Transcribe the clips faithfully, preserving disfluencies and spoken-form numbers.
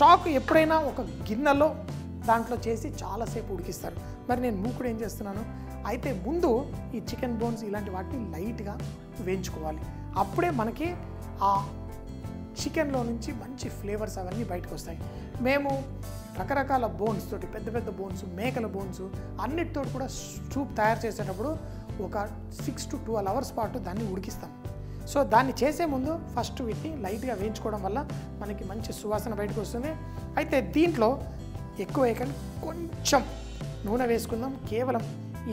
Stock ఎప్పుడైనా ఒక గిన్నెలో దాంట్లో చేసి చాలా సేపు ఉడికిస్తారు. మరి నేను మూకుడు ఏం చేస్తున్నాను అయితే ముందు ఈ చికెన్ బోన్స్ ఇలాంటి వాటిని లైట్గా వేయించుకోవాలి. అప్పుడే మనకి ఆ చికెన్లో నుంచి మంచి ఫ్లేవర్స్ అవన్నీ బయటకు వస్తాయి. మేము రకరకాల బోన్స్ తోటి పెద్ద పెద్ద బోన్స్ మేకల బోన్స్ అన్నిటితో కూడా సూప్ తయారు చేసేటప్పుడు ఒక సిక్స్ టు ట్వెల్వ్ అవర్స్ పాటు దాన్ని ఉడికిస్తాం. సో దాన్ని చేసే ముందు ఫస్ట్ వీటిని లైట్గా వేయించుకోవడం వల్ల మనకి మంచి సువాసన బయటకు వస్తుంది. అయితే దీంట్లో ఎక్కువ వేయకండి, కొంచెం నూనె వేసుకుందాం కేవలం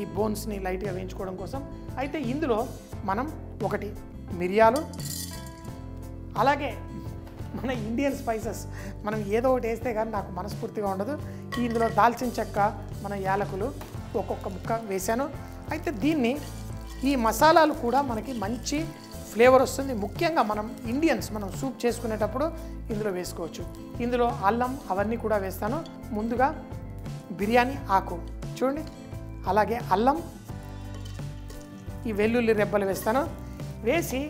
ఈ బోన్స్ని లైట్గా వేయించుకోవడం కోసం. అయితే ఇందులో మనం ఒకటి మిరియాలు, అలాగే మన ఇండియన్ స్పైసెస్ మనం ఏదో ఒకటి వేస్తే కానీ నాకు మనస్ఫూర్తిగా ఉండదు. ఇందులో దాల్చిన చెక్క మన యాలకులు ఒక్కొక్క ముక్క వేసాను. అయితే దీన్ని ఈ మసాలాలు కూడా మనకి మంచి ఫ్లేవర్ వస్తుంది. ముఖ్యంగా మనం ఇండియన్స్ మనం సూప్ చేసుకునేటప్పుడు ఇందులో వేసుకోవచ్చు. ఇందులో అల్లం అవన్నీ కూడా వేస్తాను. ముందుగా బిర్యానీ ఆకు చూడండి, అలాగే అల్లం, ఈ వెల్లుల్లి రెబ్బలు వేస్తాను. వేసి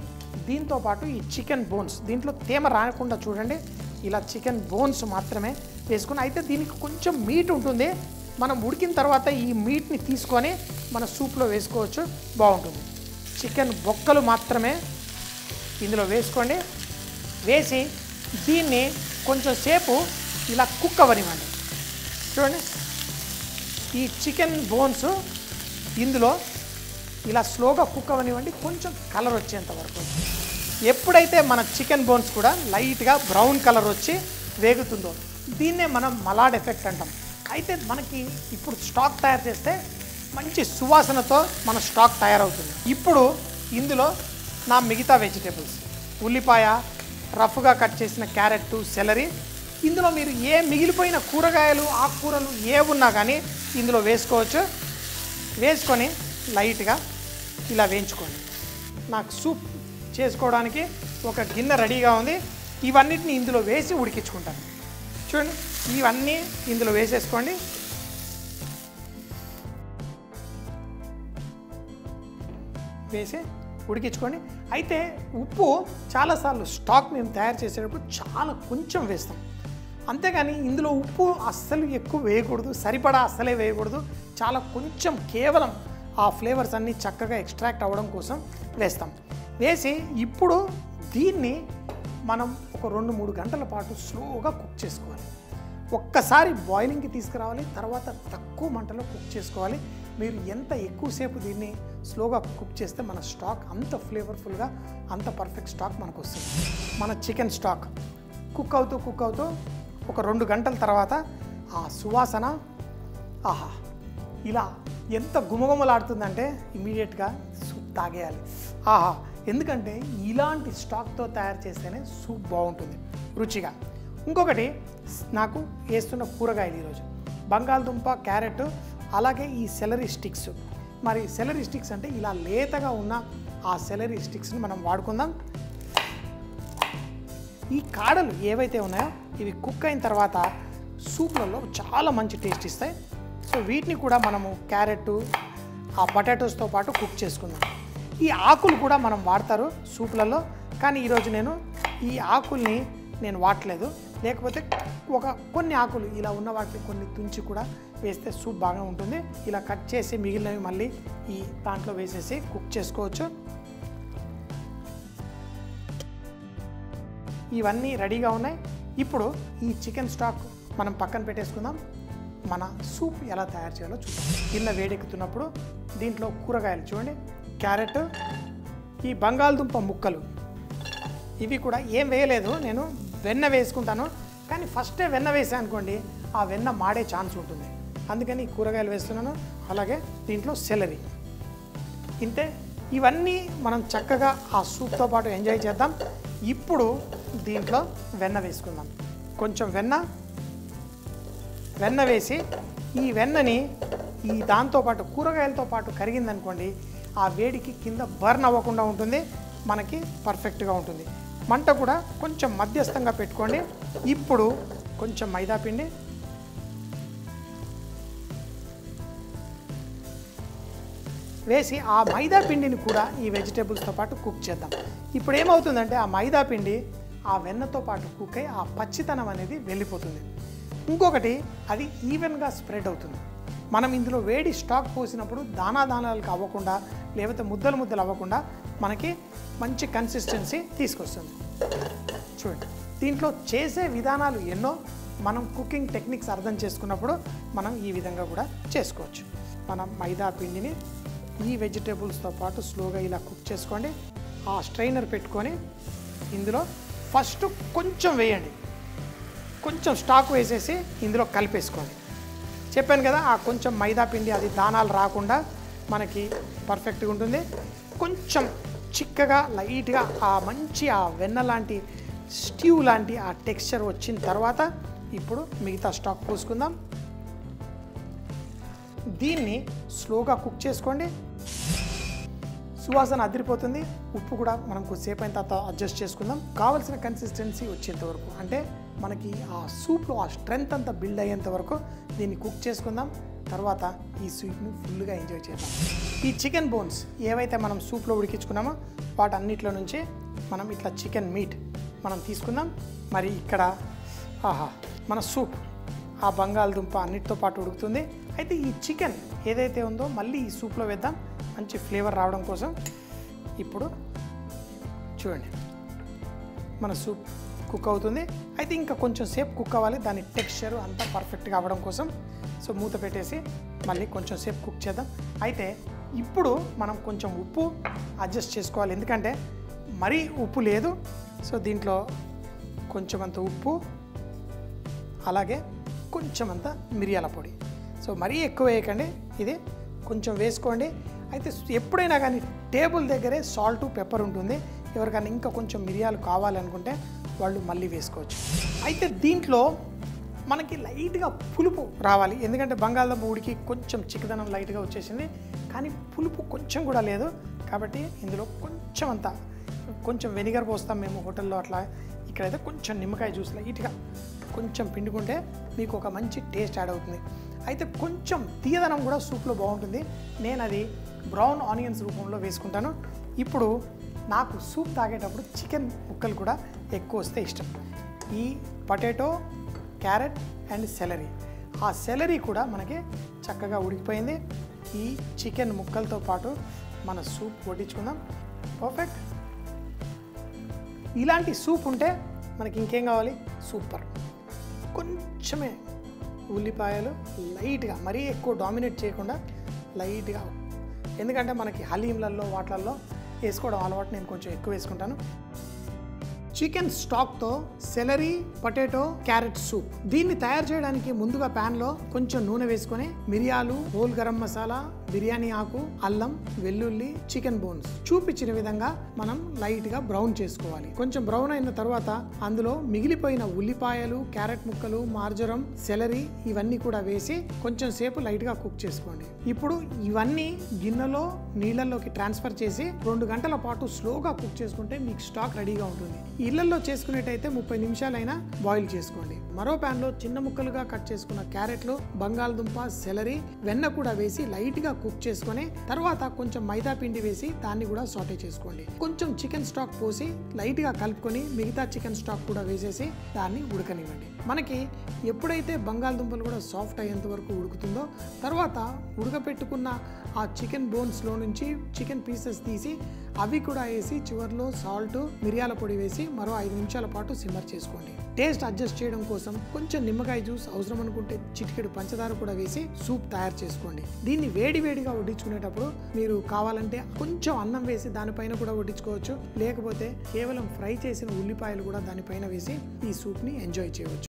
దీంతో పాటు ఈ చికెన్ బోన్స్ దీంట్లో తేమ రాకుండా చూడండి ఇలా చికెన్ బోన్స్ మాత్రమే వేసుకుని. అయితే దీనికి కొంచెం మీట్ ఉంటుంది, మనం ఉడికిన తర్వాత ఈ మీట్ని తీసుకొని మన సూప్లో వేసుకోవచ్చు, బాగుంటుంది. చికెన్ బొక్కలు మాత్రమే ఇందులో వేసుకోండి. వేసి దీన్ని కొంచెం సేపు ఇలా కుక్ అవ్వనివ్వండి. చూడండి ఈ చికెన్ బోన్స్ ఇందులో ఇలా స్లోగా కుక్ అవ్వనివ్వండి, కొంచెం కలర్ వచ్చేంత వరకు. ఎప్పుడైతే మన చికెన్ బోన్స్ కూడా లైట్గా బ్రౌన్ కలర్ వచ్చి వేగుతుందో దీన్నే మనం మలాడ్ ఎఫెక్ట్ అంటాం. అయితే మనకి ఇప్పుడు స్టాక్ తయారు చేస్తే మంచి సువాసనతో మన స్టాక్ తయారవుతుంది. ఇప్పుడు ఇందులో నా మిగతా వెజిటేబుల్స్ ఉల్లిపాయ, రఫ్గా కట్ చేసిన క్యారెట్, సెలరీ, ఇందులో మీరు ఏ మిగిలిపోయిన కూరగాయలు ఆకుకూరలు ఏ ఉన్నా కానీ ఇందులో వేసుకోవచ్చు. వేసుకొని లైట్గా ఇలా వేయించుకోండి. నాకు సూప్ చేసుకోవడానికి ఒక గిన్నె రెడీగా ఉంది. ఇవన్నిటిని ఇందులో వేసి ఉడికించుకుంటాను. చూడండి ఇవన్నీ ఇందులో వేసేసుకోండి. వేసి ఉడికించుకోండి. అయితే ఉప్పు చాలాసార్లు స్టాక్ మేము తయారు చేసేటప్పుడు చాలా కొంచెం వేస్తాం, అంతేగాని ఇందులో ఉప్పు అస్సలు ఎక్కువ వేయకూడదు, సరిపడా అస్సలే వేయకూడదు. చాలా కొంచెం కేవలం ఆ ఫ్లేవర్స్ అన్నీ చక్కగా ఎక్స్ట్రాక్ట్ అవ్వడం కోసం వేస్తాం. వేసి ఇప్పుడు దీన్ని మనం ఒక రెండు మూడు గంటల పాటు స్లోగా కుక్ చేసుకోవాలి. ఒక్కసారి బాయిలింగ్కి తీసుకురావాలి, తర్వాత తక్కువ మంటలో కుక్ చేసుకోవాలి. మీరు ఎంత ఎక్కువసేపు దీన్ని స్లోగా కుక్ చేస్తే మన స్టాక్ అంత ఫ్లేవర్ఫుల్గా అంత పర్ఫెక్ట్ స్టాక్ మనకు వస్తుంది. మన చికెన్ స్టాక్ కుక్ అవుతూ కుక్ అవుతూ ఒక రెండు గంటల తర్వాత ఆ సువాసన ఆహా ఇలా ఎంత గుమగుమలాడుతుందంటే ఇమీడియట్గా సూప్ తాగేయాలి. ఆహా ఎందుకంటే ఇలాంటి స్టాక్తో తయారు చేస్తేనే సూప్ బాగుంటుంది రుచిగా. ఇంకొకటి నాకు వేస్తున్న కూరగాయలు ఈరోజు బంగాళదుంప, క్యారెట్, అలాగే ఈ సెలరీ స్టిక్స్. మరి సెలరీ స్టిక్స్ అంటే ఇలా లేతగా ఉన్న ఆ సెలరీ స్టిక్స్ని మనం వాడుకుందాం. ఈ కాడలు ఏవైతే ఉన్నాయో ఇవి కుక్ అయిన తర్వాత సూప్లలో చాలా మంచి టేస్ట్ ఇస్తాయి. సో వీటిని కూడా మనము క్యారెట్ ఆ పొటాటోస్తో పాటు కుక్ చేసుకుందాం. ఈ ఆకులు కూడా మనం వాడతారు సూప్లలో, కానీ ఈరోజు నేను ఈ ఆకుల్ని నేను వాడలేదు. లేకపోతే ఒక కొన్ని ఆకులు ఇలా ఉన్న వాటిని కొన్ని తుంచి కూడా వేస్తే సూప్ బాగా ఉంటుంది. ఇలా కట్ చేసి మిగిలినవి మళ్ళీ ఈ దాంట్లో వేసేసి కుక్ చేసుకోవచ్చు. ఇవన్నీ రెడీగా ఉన్నాయి. ఇప్పుడు ఈ చికెన్ స్టాక్ మనం పక్కన పెట్టేసుకుందాం. మన సూప్ ఎలా తయారు చేయాలో చూద్దాం. గిన్నె వేడెక్కుతున్నప్పుడు దీంట్లో కూరగాయలు చూడండి, క్యారెట్, ఈ బంగాళదుంప ముక్కలు, ఇవి కూడా ఏం వేయలేదు. నేను వెన్న వేసుకుంటాను, కానీ ఫస్టే వెన్న వేసాను అనుకోండి ఆ వెన్న మాడే ఛాన్స్ ఉంటుంది, అందుకని కూరగాయలు వేస్తున్నాను. అలాగే దీంట్లో సెలరీ. ఇంతే, ఇవన్నీ మనం చక్కగా ఆ సూప్తో పాటు ఎంజాయ్ చేద్దాం. ఇప్పుడు దీంట్లో వెన్న వేసుకుందాం, కొంచెం వెన్న వెన్న వేసి ఈ వెన్నని ఈ దాంతోపాటు కూరగాయలతో పాటు కరిగిందనుకోండి ఆ వేడికి కింద బర్న్ అవ్వకుండా ఉంటుంది, మనకి పర్ఫెక్ట్గా ఉంటుంది. మంట కూడా కొంచెం మధ్యస్థంగా పెట్టుకోండి. ఇప్పుడు కొంచెం మైదా పిండి, వేసి ఆ మైదా పిండిని కూడా ఈ వెజిటేబుల్స్తో పాటు కుక్ చేద్దాం. ఇప్పుడు ఏమవుతుందంటే ఆ మైదా పిండి ఆ వెన్నతో పాటు కుక్ అయ్యి ఆ పచ్చితనం అనేది వెళ్ళిపోతుంది. ఇంకొకటి అది ఈవెన్గా స్ప్రెడ్ అవుతుంది. మనం ఇందులో వేడి స్టాక్ పోసినప్పుడు దానా దానాలకు అవ్వకుండా లేకపోతే ముద్దలు ముద్దలు అవ్వకుండా మనకి మంచి కన్సిస్టెన్సీ తీసుకొస్తుంది. చూడండి, దీంట్లో చేసే విధానాలు ఎన్నో. మనం కుకింగ్ టెక్నిక్స్ అర్థం చేసుకున్నప్పుడు మనం ఈ విధంగా కూడా చేసుకోవచ్చు. మనం మైదా పిండిని ఈ వెజిటేబుల్స్తో పాటు స్లోగా ఇలా కుక్ చేసుకోండి. ఆ స్ట్రైనర్ పెట్టుకొని ఇందులో ఫస్ట్ కొంచెం వేయండి, కొంచెం స్టాక్ వేసేసి ఇందులో కలిపేసుకోండి. చెప్పాను కదా, ఆ కొంచెం మైదా పిండి అది దానాలు రాకుండా మనకి పర్ఫెక్ట్గా ఉంటుంది. కొంచెం చిక్కగా లైట్గా ఆ మంచి ఆ వెన్న లాంటి స్ట్యూ లాంటి ఆ టెక్స్చర్ వచ్చిన తర్వాత ఇప్పుడు మిగతా స్టాక్ పోసుకుందాం. దీన్ని స్లోగా కుక్ చేసుకోండి. సువాసన అదిరిపోతుంది. ఉప్పు కూడా మనం కొద్దిసేపు అయిన తర్వాత అడ్జస్ట్ చేసుకుందాం. కావాల్సిన కన్సిస్టెన్సీ వచ్చేంతవరకు, అంటే మనకి ఆ సూప్లో ఆ స్ట్రెంత్ అంతా బిల్డ్ అయ్యేంత వరకు దీన్ని కుక్ చేసుకుందాం. తర్వాత ఈ సూప్ని ఫుల్గా ఎంజాయ్ చేద్దాం. ఈ చికెన్ బోన్స్ ఏవైతే మనం సూప్లో ఉడికించుకున్నామో వాటన్నిటిలో నుంచి మనం ఇట్లా చికెన్ మీట్ మనం తీసుకుందాం. మరి ఇక్కడ ఆహా మన సూప్ ఆ బంగాళదుంప అన్నిటితో పాటు ఉడుకుతుంది. అయితే ఈ చికెన్ ఏదైతే ఉందో మళ్ళీ ఈ సూప్లో వేద్దాం మంచి ఫ్లేవర్ రావడం కోసం. ఇప్పుడు చూడండి మన సూప్ కుక్ అవుతుంది. అయితే ఇంకా కొంచెం సేపు కుక్ అవ్వాలి, దాని టెక్స్చర్ అంతా పర్ఫెక్ట్గా అవ్వడం కోసం. సో మూత పెట్టేసి మళ్ళీ కొంచెం సేపు కుక్ చేద్దాం. అయితే ఇప్పుడు మనం కొంచెం ఉప్పు అడ్జస్ట్ చేసుకోవాలి, ఎందుకంటే మరీ ఉప్పు లేదు. సో దీంట్లో కొంచెం అంత ఉప్పు, అలాగే కొంచెం అంత మిరియాల పొడి. సో మరీ ఎక్కువ వేయకండి, ఇది కొంచెం వేసుకోండి. అయితే ఎప్పుడైనా కానీ టేబుల్ దగ్గరే సాల్ట్ పెప్పర్ ఉంటుంది. ఎవరికైనా ఇంకా కొంచెం మిరియాలు కావాలనుకుంటే వాళ్ళు మళ్ళీ వేసుకోవచ్చు. అయితే దీంట్లో మనకి లైట్గా పులుపు రావాలి, ఎందుకంటే బంగాళదుంప ఉడికి కొంచెం చిక్కదనం లైట్గా వచ్చేసింది, కానీ పులుపు కొంచెం కూడా లేదు. కాబట్టి ఇందులో కొంచెం అంత కొంచెం వెనిగర్ పోస్తాం మేము హోటల్లో, అట్లా ఇక్కడైతే కొంచెం నిమ్మకాయ జ్యూస్ లైట్గా కొంచెం పిండుకుంటే మీకు ఒక మంచి టేస్ట్ యాడ్ అవుతుంది. అయితే కొంచెం తీయదనం కూడా సూప్లో బాగుంటుంది. నేను అది బ్రౌన్ ఆనియన్స్ రూపంలో వేసుకుంటాను. ఇప్పుడు నాకు సూప్ తాగేటప్పుడు చికెన్ ముక్కలు కూడా ఎక్కువ వస్తే ఇష్టం. ఈ పొటాటో, క్యారెట్ అండ్ సెలరీ, ఆ సెలరీ కూడా మనకి చక్కగా ఉడికిపోయింది. ఈ చికెన్ ముక్కలతో పాటు మన సూప్ వడ్డించుకుందాం. పర్ఫెక్ట్. ఇలాంటి సూప్ ఉంటే మనకి ఇంకేం కావాలి? సూపర్. కొంచెమే ఉల్లిపాయలు లైట్గా, మరీ ఎక్కువ డామినేట్ చేయకుండా లైట్గా, ఎందుకంటే మనకి హలీంలలో వాటిల్లో వేసుకోవడం అలవాటు, నేను కొంచెం ఎక్కువ వేసుకుంటాను. చికెన్ స్టాక్తో సెలరీ, పొటాటో, క్యారెట్ సూప్. దీన్ని తయారు చేయడానికి ముందుగా ప్యాన్లో కొంచెం నూనె వేసుకొని మిరియాలు, హోల్ గరం మసాలా, బిర్యానీ ఆకు, అల్లం, వెల్లుల్లి, చికెన్ బోన్స్ చూపించిన విధంగా మనం లైట్గా బ్రౌన్ చేసుకోవాలి. కొంచెం బ్రౌన్ అయిన తర్వాత అందులో మిగిలిపోయిన ఉల్లిపాయలు, క్యారెట్ ముక్కలు, మార్జరం, సెలరీ ఇవన్నీ కూడా వేసి కొంచెం సేపు లైట్గా కుక్ చేసుకోండి. ఇప్పుడు ఇవన్నీ గిన్నెలో నీళ్ళల్లోకి ట్రాన్స్ఫర్ చేసి రెండు గంటల పాటు స్లోగా కుక్ చేసుకుంటే మీకు స్టాక్ రెడీగా ఉంటుంది. ఇళ్లలో చేసుకునేటైతే ముప్పై నిమిషాలైనా బాయిల్ చేసుకోండి. మరో ప్యాన్ లో చిన్న ముక్కలుగా కట్ చేసుకున్న క్యారెట్లు, బంగాళదుంప, సెలరీ, వెన్న కూడా వేసి లైట్ గా కుక్ చేసుకుని తర్వాత కొంచెం మైదా పిండి వేసి దాన్ని కూడా సాటే చేసుకోండి. కొంచెం చికెన్ స్టాక్ పోసి లైట్ గా కలుపుకొని మిగతా చికెన్ స్టాక్ కూడా వేసేసి దాన్ని ఉడకనివ్వండి. మనకి ఎప్పుడైతే బంగాళదుంపలు కూడా సాఫ్ట్ అయ్యేంత వరకు ఉడుకుతుందో తర్వాత ఉడకపెట్టుకున్న ఆ చికెన్ బోన్స్ లో నుంచి చికెన్ పీసెస్ తీసి అవి కూడా వేసి చివరిలో సాల్ట్, మిరియాల పొడి వేసి మరో ఐదు నిమిషాల పాటు సిమ్మర్ చేసుకోండి. టేస్ట్ అడ్జస్ట్ చేయడం కోసం కొంచెం నిమ్మకాయ జ్యూస్, అవసరం అనుకుంటే చిటికెడు పంచదార కూడా వేసి సూప్ తయారు చేసుకోండి. దీన్ని వేడి వేడిగా వడ్డించుకునేటప్పుడు మీరు కావాలంటే కొంచెం అన్నం వేసి దానిపైన కూడా వడ్డించుకోవచ్చు, లేకపోతే కేవలం ఫ్రై చేసిన ఉల్లిపాయలు కూడా దానిపైన వేసి ఈ సూప్ని ఎంజాయ్ చేయవచ్చు.